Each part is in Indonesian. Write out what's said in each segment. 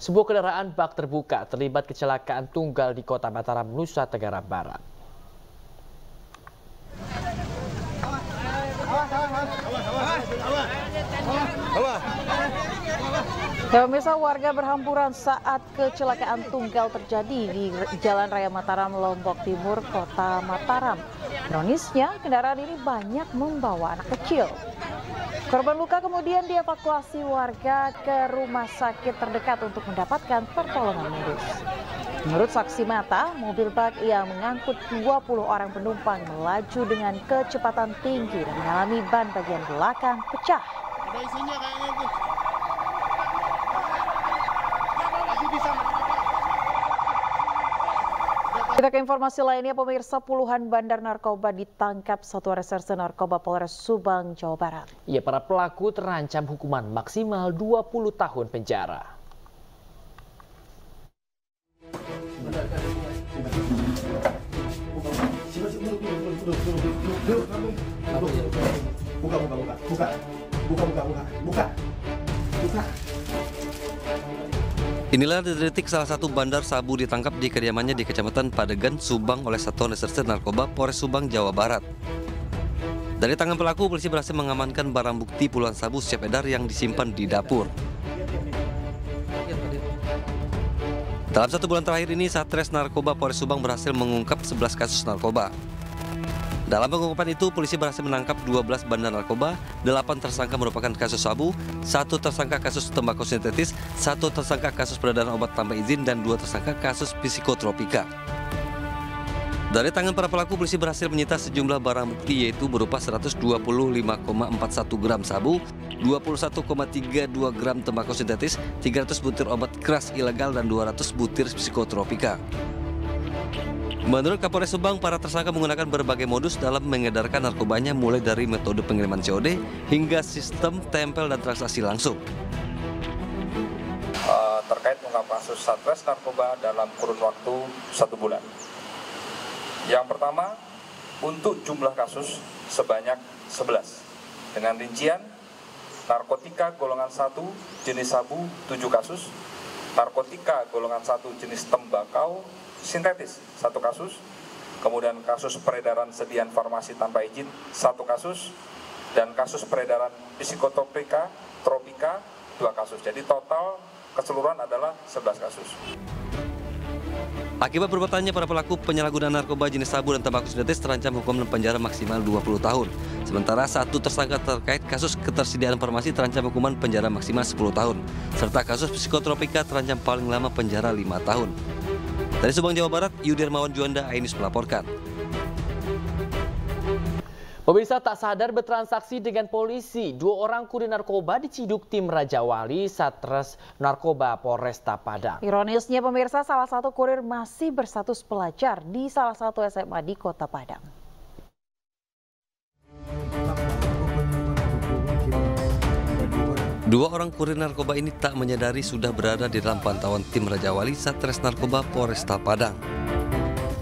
Sebuah kendaraan bak terbuka terlibat kecelakaan tunggal di Kota Mataram, Nusa Tenggara Barat. Ya, pemirsa, warga berhamburan saat kecelakaan tunggal terjadi di Jalan Raya Mataram, Lombok Timur, Kota Mataram. Ironisnya, kendaraan ini banyak membawa anak kecil. Korban luka kemudian dievakuasi warga ke rumah sakit terdekat untuk mendapatkan pertolongan medis. Menurut saksi mata, mobil bak yang mengangkut 20 orang penumpang melaju dengan kecepatan tinggi dan mengalami ban bagian belakang pecah. Ada isinya kayaknya tuh. Kita ke informasi lainnya, pemirsa, puluhan bandar narkoba ditangkap Satuan Reserse Narkoba Polres Subang, Jawa Barat. Ya, para pelaku terancam hukuman maksimal 20 tahun penjara. Buka. Inilah detik salah satu bandar sabu ditangkap di kediamannya di Kecamatan Padegan, Subang oleh Satuan Reserse Narkoba Polres Subang, Jawa Barat. Dari tangan pelaku, polisi berhasil mengamankan barang bukti puluhan sabu siap edar yang disimpan di dapur. Dalam satu bulan terakhir ini, Satres Narkoba Polres Subang berhasil mengungkap 11 kasus narkoba. Dalam pengungkapan itu, polisi berhasil menangkap 12 bandar narkoba, 8 tersangka merupakan kasus sabu, 1 tersangka kasus tembakau sintetis, 1 tersangka kasus peredaran obat tanpa izin, dan 2 tersangka kasus psikotropika. Dari tangan para pelaku, polisi berhasil menyita sejumlah barang bukti, yaitu berupa 125,41 gram sabu, 21,32 gram tembakau sintetis, 300 butir obat keras ilegal, dan 200 butir psikotropika. Menurut Kapolres Subang, para tersangka menggunakan berbagai modus dalam mengedarkan narkobanya, mulai dari metode pengiriman COD hingga sistem tempel dan transaksi langsung. Terkait mengungkap kasus Satres Narkoba dalam kurun waktu 1 bulan. Yang pertama, untuk jumlah kasus sebanyak 11. Dengan rincian, narkotika golongan 1 jenis sabu 7 kasus, narkotika golongan 1 jenis tembakau sintetis 1 kasus, kemudian kasus peredaran sediaan farmasi tanpa izin 1 kasus, dan kasus peredaran psikotropika 2 kasus. Jadi total keseluruhan adalah 11 kasus. Akibat perbuatannya, para pelaku penyalahgunaan narkoba jenis sabu dan tembakau sintetis terancam hukuman penjara maksimal 20 tahun. Sementara 1 tersangka terkait kasus ketersediaan farmasi terancam hukuman penjara maksimal 10 tahun. Serta kasus psikotropika terancam paling lama penjara 5 tahun. Dari Subang, Jawa Barat, Yudi Hermawan Juanda, iNews melaporkan. Pemirsa, tak sadar bertransaksi dengan polisi, 2 orang kurir narkoba diciduk tim Raja Wali Satres Narkoba Polresta Padang. Ironisnya, pemirsa, salah satu kurir masih berstatus pelajar di salah satu SMA di Kota Padang. Dua orang kurir narkoba ini tak menyadari sudah berada di dalam pantauan tim Raja Wali Satres Narkoba Polresta Padang.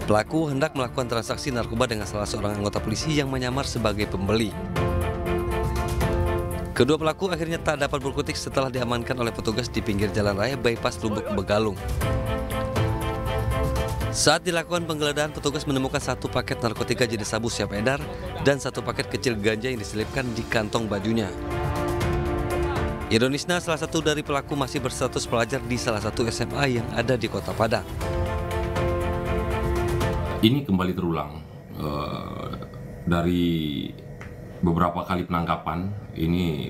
Pelaku hendak melakukan transaksi narkoba dengan salah seorang anggota polisi yang menyamar sebagai pembeli. Kedua pelaku akhirnya tak dapat berkutik setelah diamankan oleh petugas di pinggir jalan raya bypass Lubuk Begalung. Saat dilakukan penggeledahan, petugas menemukan 1 paket narkotika jenis sabu siap edar dan 1 paket kecil ganja yang diselipkan di kantong bajunya. Ironisnya, salah satu dari pelaku masih berstatus pelajar di salah satu SMA yang ada di Kota Padang. Ini kembali terulang. Dari beberapa kali penangkapan, ini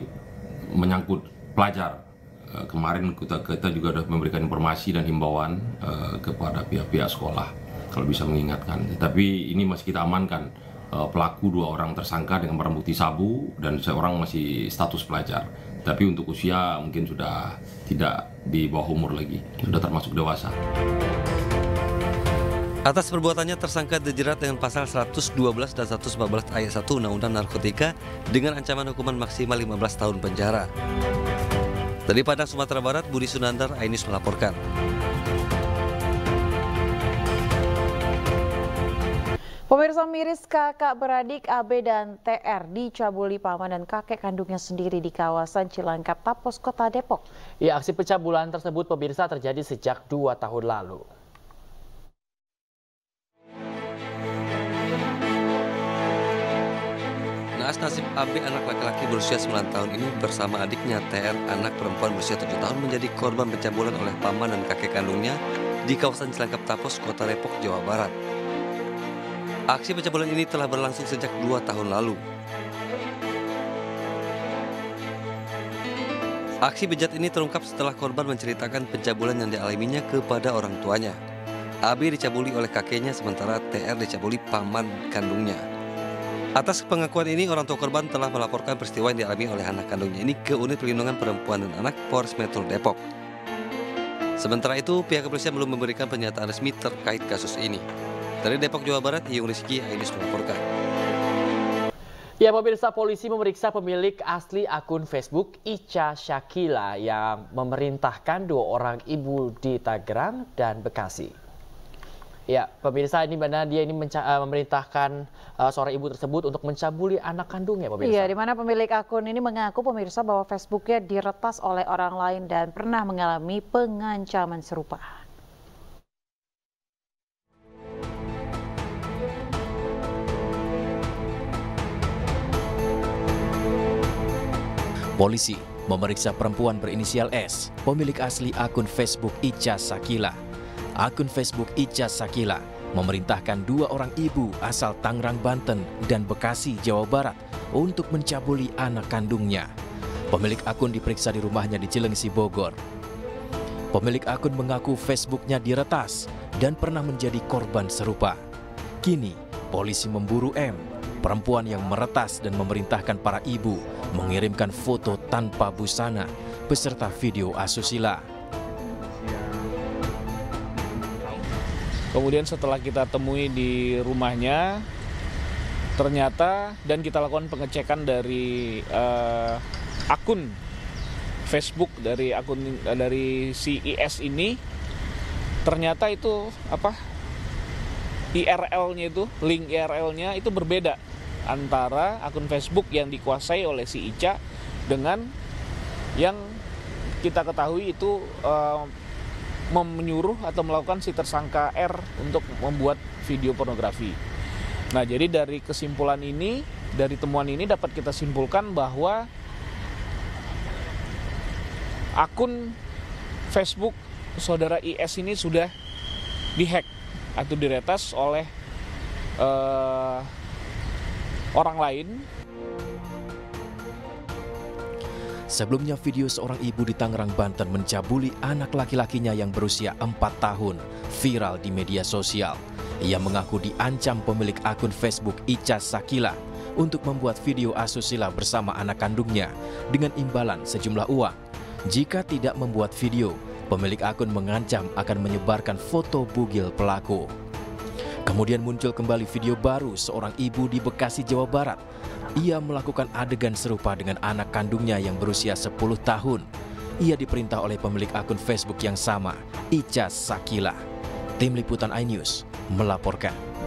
menyangkut pelajar. Kemarin kita juga sudah memberikan informasi dan himbauan kepada pihak-pihak sekolah, kalau bisa mengingatkan. Tapi ini masih kita amankan. Pelaku 2 orang tersangka dengan barang bukti sabu dan seorang masih status pelajar. Tapi untuk usia mungkin sudah tidak di bawah umur lagi, sudah termasuk dewasa. Atas perbuatannya, tersangka dijerat dengan pasal 112 dan 114 ayat 1 Undang-Undang Narkotika dengan ancaman hukuman maksimal 15 tahun penjara. Dari Padang, Sumatera Barat, Budi Sunandar, iNews melaporkan. Pemirsa, miris kakak beradik AB dan TR dicabuli paman dan kakek kandungnya sendiri di kawasan Cilangkap Tapos, Kota Depok. Ya, aksi pencabulan tersebut pemirsa terjadi sejak 2 tahun lalu. Naas nasib AB anak laki-laki berusia 9 tahun ini bersama adiknya TR anak perempuan berusia 7 tahun menjadi korban pencabulan oleh paman dan kakek kandungnya di kawasan Cilangkap Tapos, Kota Depok, Jawa Barat. Aksi pencabulan ini telah berlangsung sejak 2 tahun lalu. Aksi bejat ini terungkap setelah korban menceritakan pencabulan yang dialaminya kepada orang tuanya. AB dicabuli oleh kakeknya, sementara TR dicabuli paman kandungnya. Atas pengakuan ini, orang tua korban telah melaporkan peristiwa yang dialami oleh anak kandungnya ini ke Unit Perlindungan Perempuan dan Anak Polres Metro Depok. Sementara itu, pihak kepolisian belum memberikan pernyataan resmi terkait kasus ini. Dari Depok, Jawa Barat, Iyung Rizky Ainus melaporkan. Ya, pemirsa, polisi memeriksa pemilik asli akun Facebook Ica Syakila yang memerintahkan 2 orang ibu di Tangerang dan Bekasi. Ya, pemirsa, ini mana dia ini memerintahkan seorang ibu tersebut untuk mencabuli anak kandungnya, pemirsa. Iya, di mana pemilik akun ini mengaku pemirsa bahwa Facebooknya diretas oleh orang lain dan pernah mengalami pengancaman serupa. Polisi memeriksa perempuan berinisial S, pemilik asli akun Facebook Ica Syakila. Akun Facebook Ica Syakila memerintahkan 2 orang ibu asal Tangerang, Banten dan Bekasi, Jawa Barat untuk mencabuli anak kandungnya. Pemilik akun diperiksa di rumahnya di Cilengsi, Bogor. Pemilik akun mengaku Facebooknya diretas dan pernah menjadi korban serupa. Kini, polisi memburu M, perempuan yang meretas dan memerintahkan para ibu mengirimkan foto tanpa busana beserta video asusila. Kemudian setelah kita temui di rumahnya, ternyata dan kita lakukan pengecekan dari akun Facebook dari si IS ini, ternyata itu IRL-nya itu, link IRL-nya itu berbeda antara akun Facebook yang dikuasai oleh si Ica dengan yang kita ketahui itu menyuruh atau melakukan si tersangka R untuk membuat video pornografi. Nah, jadi dari kesimpulan ini, dari temuan ini dapat kita simpulkan bahwa akun Facebook saudara IS ini sudah dihack atau diretas oleh orang lain. Sebelumnya, video seorang ibu di Tangerang, Banten mencabuli anak laki-lakinya yang berusia 4 tahun viral di media sosial. Ia mengaku diancam pemilik akun Facebook Ica Syakila untuk membuat video asusila bersama anak kandungnya dengan imbalan sejumlah uang. Jika tidak membuat video, pemilik akun mengancam akan menyebarkan foto bugil pelaku. Kemudian muncul kembali video baru seorang ibu di Bekasi, Jawa Barat. Ia melakukan adegan serupa dengan anak kandungnya yang berusia 10 tahun. Ia diperintah oleh pemilik akun Facebook yang sama, Ica Syakila. Tim Liputan iNews melaporkan.